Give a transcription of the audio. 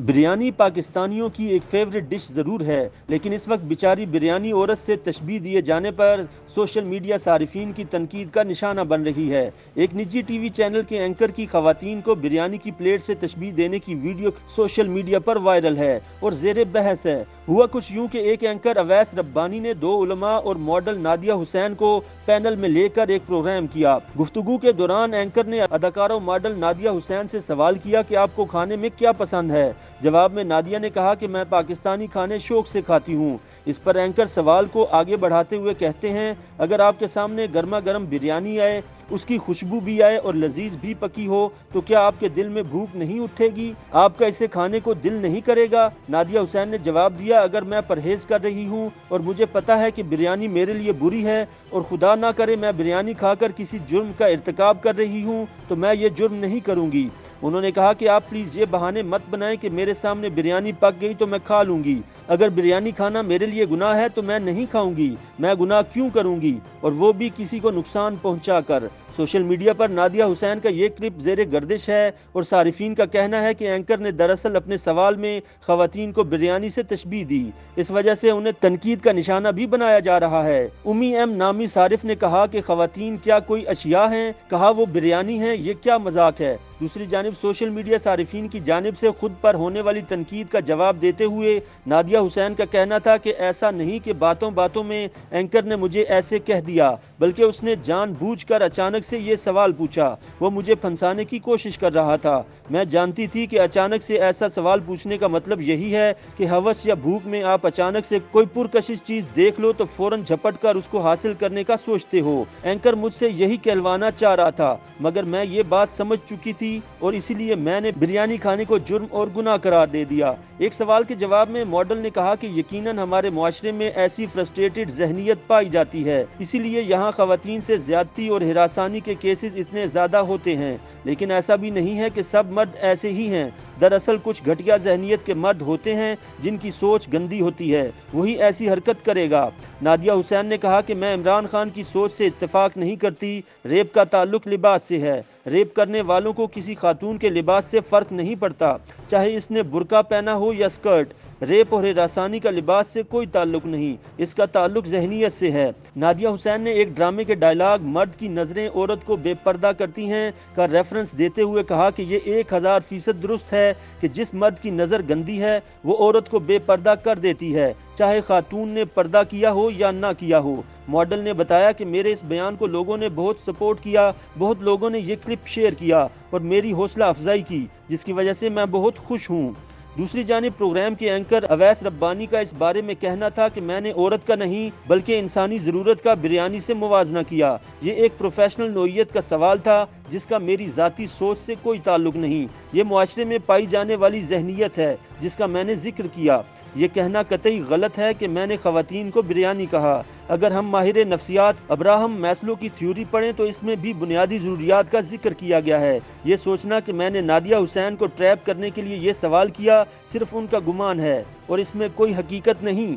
बिरयानी पाकिस्तानियों की एक फेवरेट डिश ज़रूर है, लेकिन इस वक्त बेचारी बिरयानी औरत से तशबीह दिए जाने पर सोशल मीडिया सारिफीन की तनकीद का निशाना बन रही है। एक निजी टीवी चैनल के एंकर की खवातीन को बिरयानी की प्लेट से तशबीह देने की वीडियो सोशल मीडिया पर वायरल है और ज़ेर बहस है। हुआ कुछ यूँ कि एक एंकर अवैस रब्बानी ने दो उलमा और मॉडल नादिया हुसैन को पैनल में लेकर एक प्रोग्राम किया। गुफ्तगू के दौरान एंकर ने अदाकारा मॉडल नादिया हुसैन से सवाल किया कि आपको खाने में क्या पसंद है। जवाब में नादिया ने कहा कि मैं पाकिस्तानी खाने शौक से खाती हूँ। इस पर एंकर सवाल को आगे बढ़ाते हुए कहते हैं, अगर आपके सामने गर्मा गर्म बिरयानी आए, उसकी खुशबू भी आए और लजीज भी पकी हो, तो क्या आपके दिल में भूख नहीं उठेगी? आपका इसे खाने को दिल नहीं करेगा? नादिया हुसैन ने जवाब दिया, अगर मैं परहेज कर रही हूँ और मुझे पता है कि बिरयानी मेरे लिए बुरी है और खुदा ना करे मैं बिरयानी खाकर किसी जुर्म का इर्तिकाब कर रही हूँ, तो मैं ये जुर्म नहीं करूँगी। उन्होंने कहा कि आप प्लीज़ ये बहाने मत बनाएं कि मेरे सामने बिरयानी पक गई तो मैं खा लूँगी। अगर बिरयानी खाना मेरे लिए गुनाह है तो मैं नहीं खाऊंगी, मैं गुनाह क्यों करूँगी, और वो भी किसी को नुकसान पहुँचा कर। सोशल मीडिया पर नादिया हुसैन का ये क्लिप ज़ेरे गर्दिश है और सारिफीन का कहना है कि एंकर ने दरअसल अपने सवाल में खवातीन को बिरयानी से तशबीह दी, इस वजह से उन्हें तनकीद का निशाना भी बनाया जा रहा है। उमी एम नामी सारिफ ने कहा कि खवातीन क्या कोई अशिया हैं? कहा वो बिरयानी हैं, ये क्या मजाक है। दूसरी जानिब सोशल मीडिया सारिफीन की जानिब से खुद पर होने वाली तनकीद का जवाब देते हुए नादिया हुसैन का कहना था कि ऐसा नहीं कि बातों बातों में एंकर ने मुझे ऐसे कह दिया, बल्कि उसने जानबूझकर अचानक से ये सवाल पूछा। वो मुझे फंसाने की कोशिश कर रहा था। मैं जानती थी कि अचानक से ऐसा सवाल पूछने का मतलब यही है कि हवस या भूख में आप अचानक से कोई पुरकशिश चीज़ देख लो तो फौरन झपट कर उसको हासिल करने का सोचते हो। एंकर मुझसे यही कहलवाना चाह रहा था, मगर मैं ये बात समझ चुकी थी और इसीलिए मैंने बिरयानी खाने को जुर्म और गुनाह करार दे दिया। एक सवाल के जवाब में मॉडल ने कहा कि यकीनन हमारे मुआशरे में ऐसी फ्रस्ट्रेटेड जहनियत पाई जाती है, इसीलिए यहाँ खवातीन से ज्यादती और हिरासानी के केसेस इतने ज्यादा होते हैं। लेकिन ऐसा भी नहीं है कि सब मर्द ऐसे ही हैं। दरअसल कुछ घटिया जहनियत के मर्द होते हैं जिनकी सोच गंदी होती है, वही ऐसी हरकत करेगा। नादिया हुसैन ने कहा कि मैं इमरान खान की सोच से इत्तेफाक नहीं करती। रेप का ताल्लुक लिबास से है। रेप करने वालों को किसी खातून के लिबास से फ़र्क नहीं पड़ता, चाहे इसने बुरका पहना हो या स्कर्ट। रेप और हिरासानी का लिबास से कोई ताल्लुक नहीं, इसका ताल्लुक जहनियत से है। नादिया हुसैन ने एक ड्रामे के डायलॉग मर्द की नज़रें औरत को बेपर्दा करती हैं का रेफरेंस देते हुए कहा कि ये 1000% दुरुस्त है कि जिस मर्द की नज़र गंदी है वो औरत को बेपर्दा कर देती है, चाहे खातून ने पर्दा किया हो या ना किया हो। मॉडल ने बताया कि मेरे इस बयान को लोगों ने बहुत सपोर्ट किया, बहुत लोगों ने ये क्लिप शेयर किया और मेरी हौसला अफजाई की, जिसकी वजह से मैं बहुत खुश हूँ। दूसरी जानिब प्रोग्राम के एंकर अवैस रब्बानी का इस बारे में कहना था कि मैंने औरत का नहीं बल्कि इंसानी ज़रूरत का बिरयानी से मुवाजना किया। ये एक प्रोफेशनल नोयत का सवाल था जिसका मेरी ज़ाती सोच से कोई ताल्लुक नहीं। ये मुआशरे में पाई जाने वाली जहनीत है जिसका मैंने जिक्र किया। ये कहना कतई गलत है कि मैंने खवातीन को बिरयानी कहा। अगर हम माहिर नफ्सियात अब्राहम मैस्लो की थ्योरी पढ़ें तो इसमें भी बुनियादी ज़रूरियात का जिक्र किया गया है। ये सोचना कि मैंने नादिया हुसैन को ट्रैप करने के लिए ये सवाल किया सिर्फ उनका गुमान है और इसमें कोई हकीकत नहीं।